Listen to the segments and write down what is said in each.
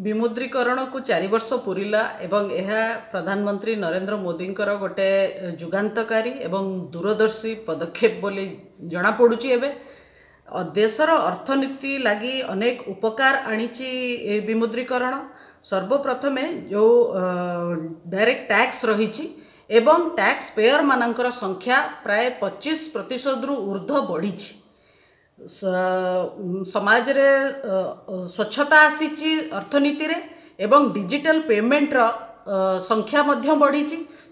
विमुद्रीकरण को 4 वर्ष पूरीला एवं यह प्रधानमंत्री नरेंद्र मोदी गोटे जुगांतकारी एवं दूरदर्शी पदक्षेप बोली जना पड़ुछि। एबे देशर अर्थनीति लगी अनेक उपकार आनी विमुद्रीकरण। सर्वप्रथमे जो डायरेक्ट टैक्स रही एवं टैक्स पेयर मानकर संख्या प्राय 25% रु ऊर्ध बढ़ी। समाज रे स्वच्छता आसी अर्थनीति रे एवं डिजिटल पेमेंट रो संख्या मध्य बढ़ी।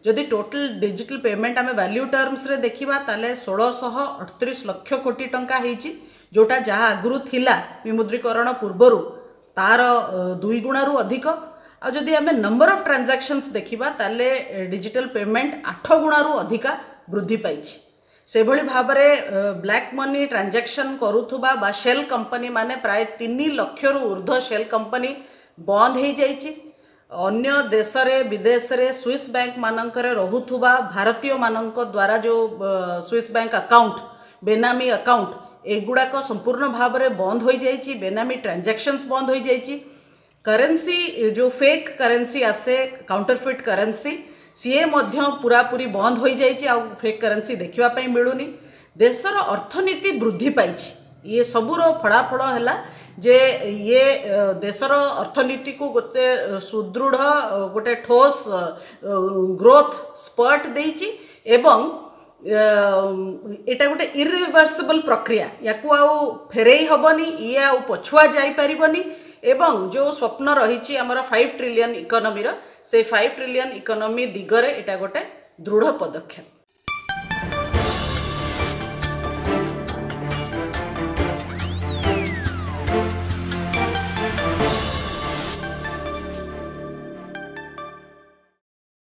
जदि टोटल डिजिटल पेमेंट आम वैल्यू टर्म्स रे देखा ताले 1638 लाख कोटी टंका होती, जोटा जहाँ आगुरी थिला विमुद्रीकरण पूर्वर तार 2 गुणा रु अधिक। आ जदि आम नंबर ऑफ ट्रांजैक्शंस देखा ताले डिजिटल पेमेंट 8 गुणा रु अधिका वृद्धि पाई। से भली भाव में ब्लैक मनी ट्रांजैक्शन करुथुबा बा शेल कंपनी माने प्राय 3 लाख रु ऊर्ध शेल कंपनी बंद हो जाइए। अन्य देश रे विदेश रे स्विस बैंक मानकरे रहुथुबा भारतीय मानक द्वारा जो स्विस बैंक अकाउंट बेनामी अकाउंट एगुड़ाक संपूर्ण भाव में बंद हो जाइए। बेनामी ट्रांजैक्शंस बंद हो जाइए। करेन्सी जो फेक करेन्सी आसे काउंटरफिट करेन्सी सीए पूरापूरी बंद हो जाइए। आ फेक करेन्सी देखापी मिलूनी। देशर अर्थनीति वृद्धि पाई। ये सबूर फलाफल है जे ये देशर अर्थनीति को गोटे सुदृढ़ गोटे ठोस ग्रोथ स्पर्ट देइछि एवं एटा गोटे इरिवर्सिबल प्रक्रिया। या फेरे हेनी ये आ पछुआ जापरबनी। एवं जो स्वप्न रही आमर 5 ट्रिलियन इकोनोमी से 5 ट्रिलियन इकोनोमी दिगरे एटा गोटे दृढ़ पदक्षेप।